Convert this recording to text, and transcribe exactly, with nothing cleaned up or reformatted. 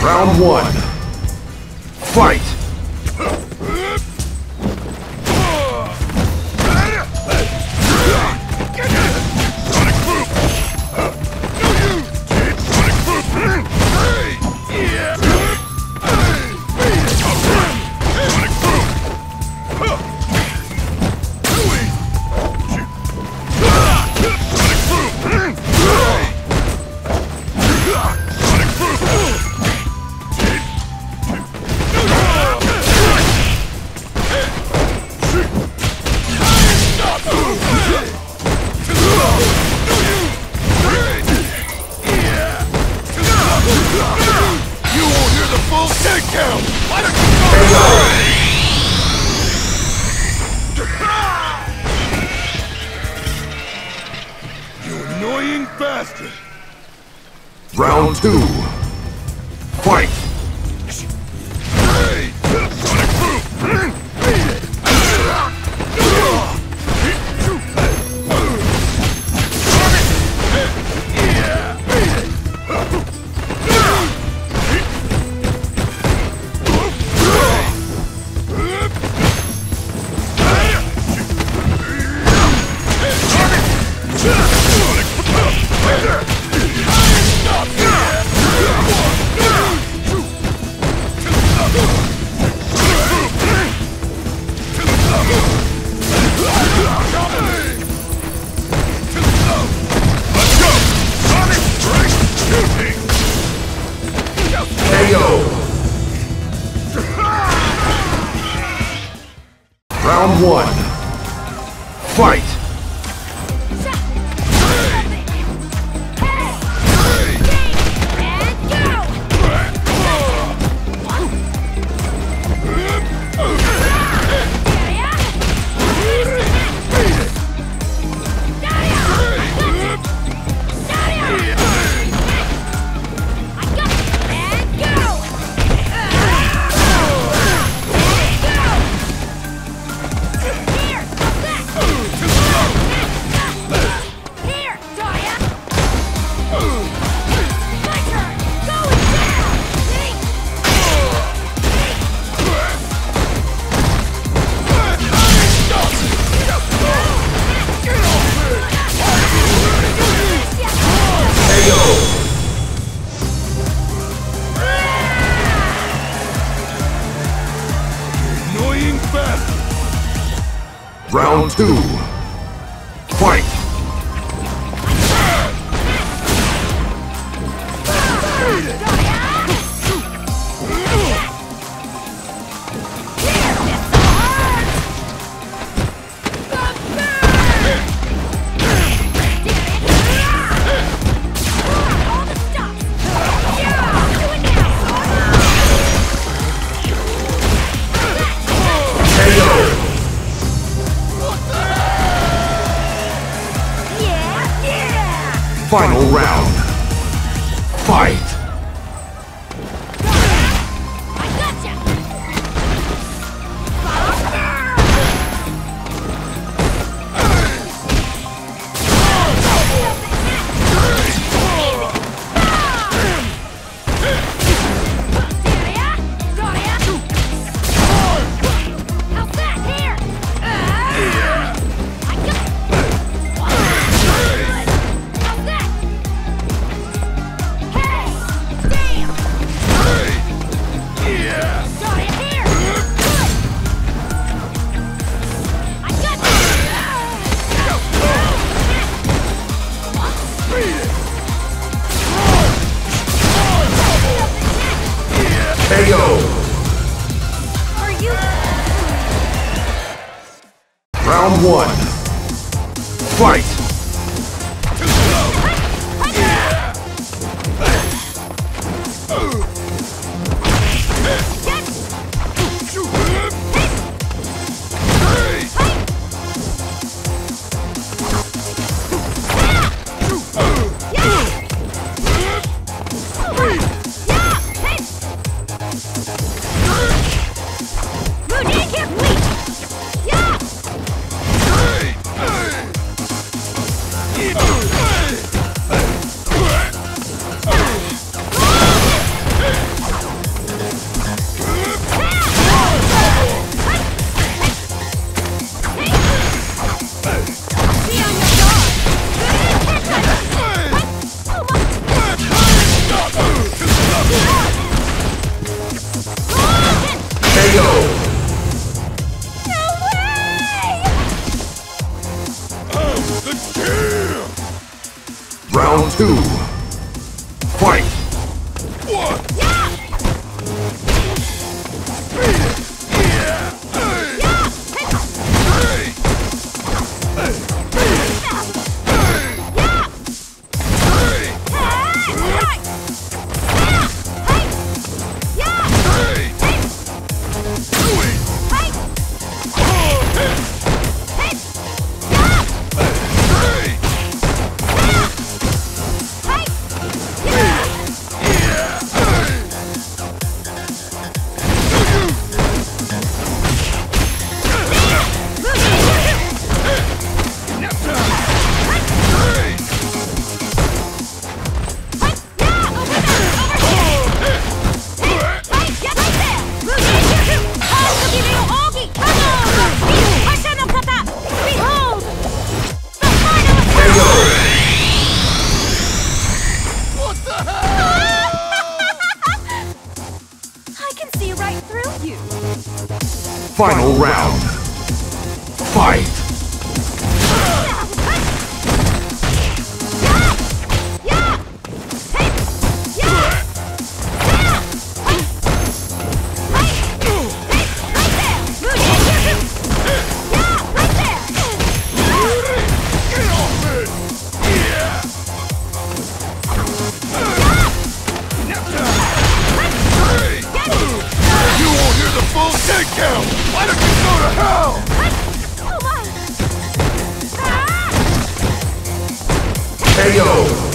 Round one. Fight! Round two. Fight! Round one. Fight! Round two. Fight! Final round. Fight! Round one. Fight! two, fight! Final round. Fight! Go!